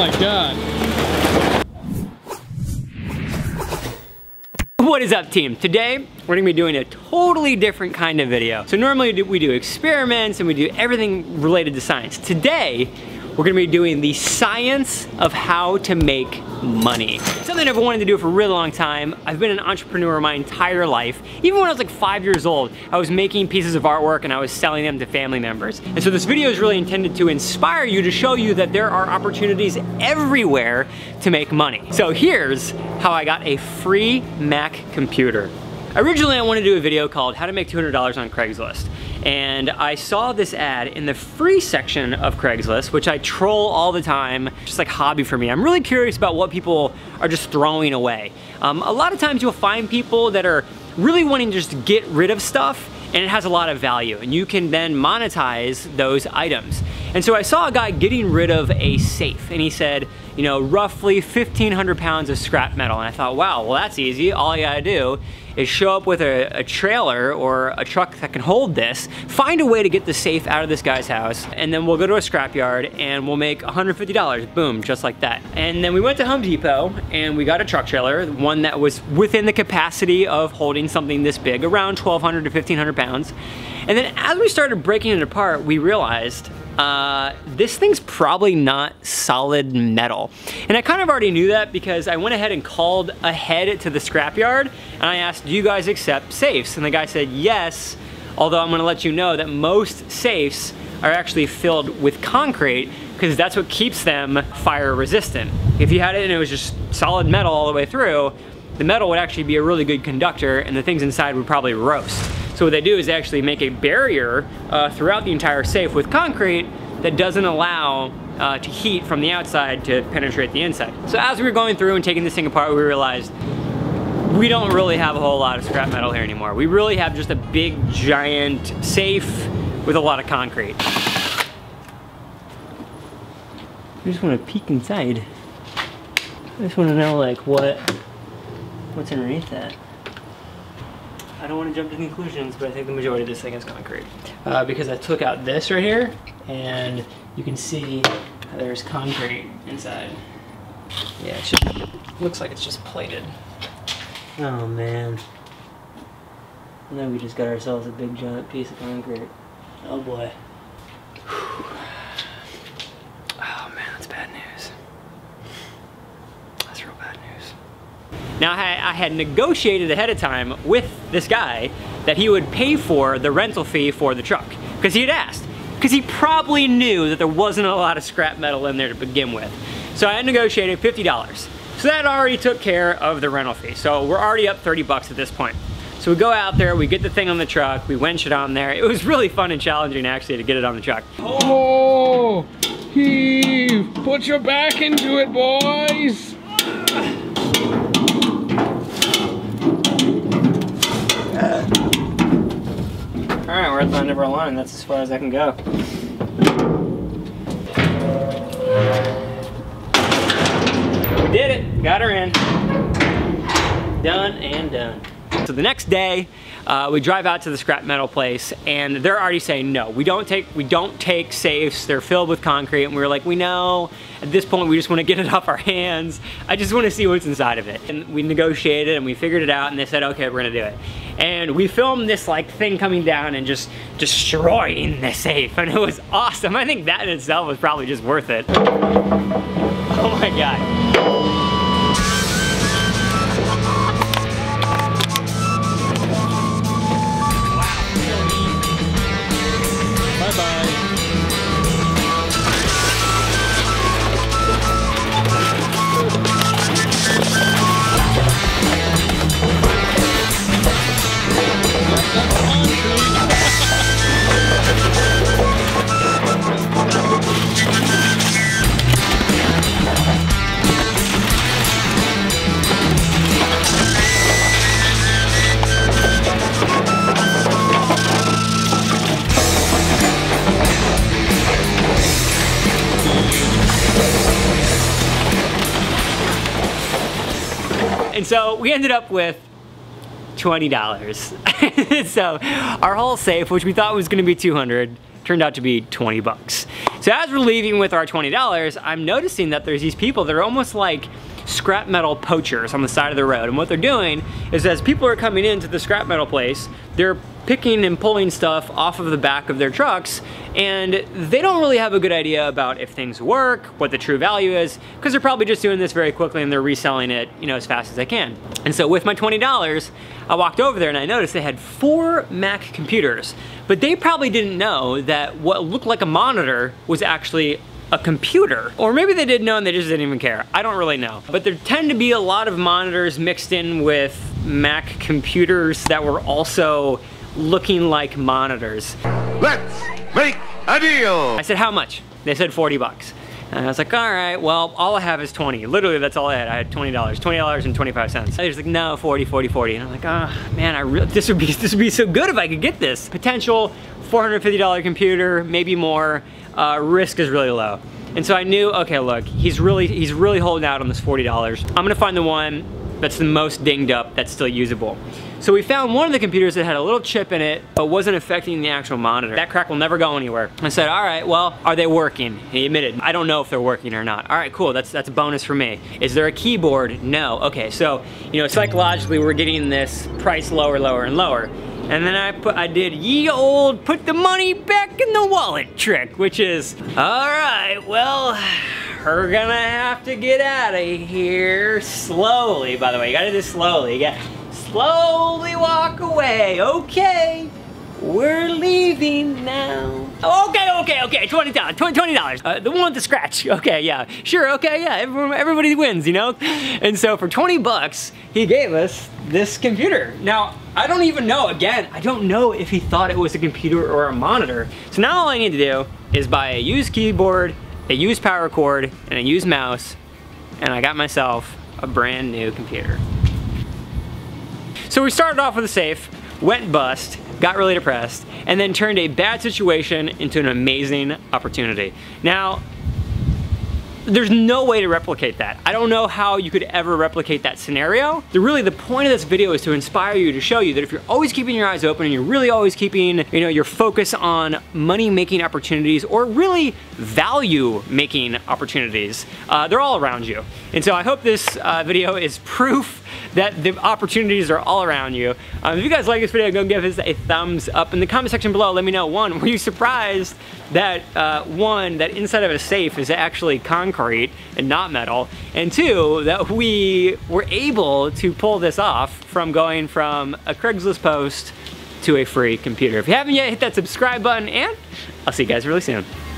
my God. What is up, team? Today, we're gonna be doing a totally different kind of video. So normally we do experiments and we do everything related to science. Today, we're gonna be doing the science of how to make money. Something I've wanted to do for a really long time. I've been an entrepreneur my entire life. Even when I was like 5 years old, I was making pieces of artwork and I was selling them to family members. And so this video is really intended to inspire you, to show you that there are opportunities everywhere to make money. So here's how I got a free Mac computer. Originally, I wanted to do a video called How to Make $200 on Craigslist. And I saw this ad in the free section of Craigslist, which I troll all the time, just like hobby for me. I'm really curious about what people are just throwing away. A lot of times you'll find people that are really wanting to just get rid of stuff, and it has a lot of value, and you can then monetize those items. And so I saw a guy getting rid of a safe, and he said, you know, roughly 1,500 pounds of scrap metal. And I thought, wow, well that's easy. All you gotta do is show up with a trailer or a truck that can hold this, find a way to get the safe out of this guy's house, and then we'll go to a scrap yard and we'll make $150, boom, just like that. And then we went to Home Depot and we got a truck trailer, one that was within the capacity of holding something this big, around 1,200 to 1,500 pounds. And then as we started breaking it apart, we realized this thing's probably not solid metal. And I kind of already knew that because I went ahead and called ahead to the scrapyard and I asked, do you guys accept safes? And the guy said yes, although I'm gonna let you know that most safes are actually filled with concrete because that's what keeps them fire resistant. If you had it and it was just solid metal all the way through, the metal would actually be a really good conductor and the things inside would probably roast. So what they do is they actually make a barrier throughout the entire safe with concrete that doesn't allow to heat from the outside to penetrate the inside. So as we were going through and taking this thing apart, we realized we don't really have a whole lot of scrap metal here anymore. We really have just a big, giant safe with a lot of concrete. I just want to peek inside. I just want to know like what's underneath that. I don't want to jump to conclusions, but I think the majority of this thing is concrete. Because I took out this right here, and you can see there's concrete inside. Yeah, it just looks like it's just plated. Oh man. And then we just got ourselves a big giant piece of concrete. Oh boy. Oh man, that's bad news. That's real bad news. Now I had negotiated ahead of time with this guy that he would pay for the rental fee for the truck, because he had asked, because he probably knew that there wasn't a lot of scrap metal in there to begin with. So I had negotiated $50. So that already took care of the rental fee. So we're already up 30 bucks at this point. So we go out there, we get the thing on the truck, we winch it on there. It was really fun and challenging actually to get it on the truck. Oh, heave, put your back into it, boys. All right, we're at the end of our line. That's as far as I can go. We did it, got her in. Done and done. So the next day, we drive out to the scrap metal place and they're already saying no. We don't take safes, they're filled with concrete, and we were like, we know. At this point, we just want to get it off our hands. I just want to see what's inside of it. And we negotiated and we figured it out and they said, okay, we're gonna do it. And we filmed this like thing coming down and just destroying the safe, and it was awesome. I think that in itself was probably just worth it. Oh my God. And so we ended up with $20. So our whole safe, which we thought was gonna be $200, turned out to be $20. So as we're leaving with our $20, I'm noticing that there's these people that are almost like scrap metal poachers on the side of the road. And what they're doing is, as people are coming into the scrap metal place, they're picking and pulling stuff off of the back of their trucks, and they don't really have a good idea about if things work, what the true value is, because they're probably just doing this very quickly and they're reselling it, you know, as fast as they can. And so with my $20, I walked over there and I noticed they had 4 Mac computers, but they probably didn't know that what looked like a monitor was actually a computer. Or maybe they did know and they just didn't even care. I don't really know. But there tend to be a lot of monitors mixed in with Mac computers that were also looking like monitors. Let's make a deal. I said, how much? They said 40 bucks. And I was like, all right, well, all I have is 20. Literally, that's all I had. I had $20, $20.25. They was like, no, 40, 40, 40. And I'm like, oh man, this would be so good if I could get this. Potential $450 computer, maybe more. Risk is really low. And so I knew, okay, look, he's really holding out on this $40. I'm gonna find the one that's the most dinged up, that's still usable. So we found one of the computers that had a little chip in it, but wasn't affecting the actual monitor. That crack will never go anywhere. I said, all right, well, are they working? He admitted, I don't know if they're working or not. All right, cool, that's a bonus for me. Is there a keyboard? No. Okay, so, you know, psychologically, we're getting this price lower, lower, and lower. And then I did ye old put the money back in the wallet trick, which is, all right, well, we're gonna have to get out of here slowly. By the way, you gotta do this slowly. You gotta slowly walk away. Okay, we're leaving now. Okay, $20, $20. The one with the scratch. Okay, yeah, sure, okay, yeah, everybody wins, you know? And so for 20 bucks, he gave us this computer. Now, I don't even know, again, I don't know if he thought it was a computer or a monitor. So now all I need to do is buy a used keyboard, a used power cord, and a used mouse, and I got myself a brand new computer. So we started off with a safe, went bust, got really depressed, and then turned a bad situation into an amazing opportunity. Now, there's no way to replicate that. I don't know how you could ever replicate that scenario. Really, the point of this video is to inspire you, to show you that if you're always keeping your eyes open and you're really always keeping, you know, your focus on money-making opportunities or really value-making opportunities, they're all around you. And so I hope this video is proof that the opportunities are all around you. If you guys like this video, go give us a thumbs up. In the comment section below, let me know, one, were you surprised that, one, that inside of a safe is actually concrete and not metal, and two, that we were able to pull this off from going from a Craigslist post to a free computer. If you haven't yet, hit that subscribe button, and I'll see you guys really soon.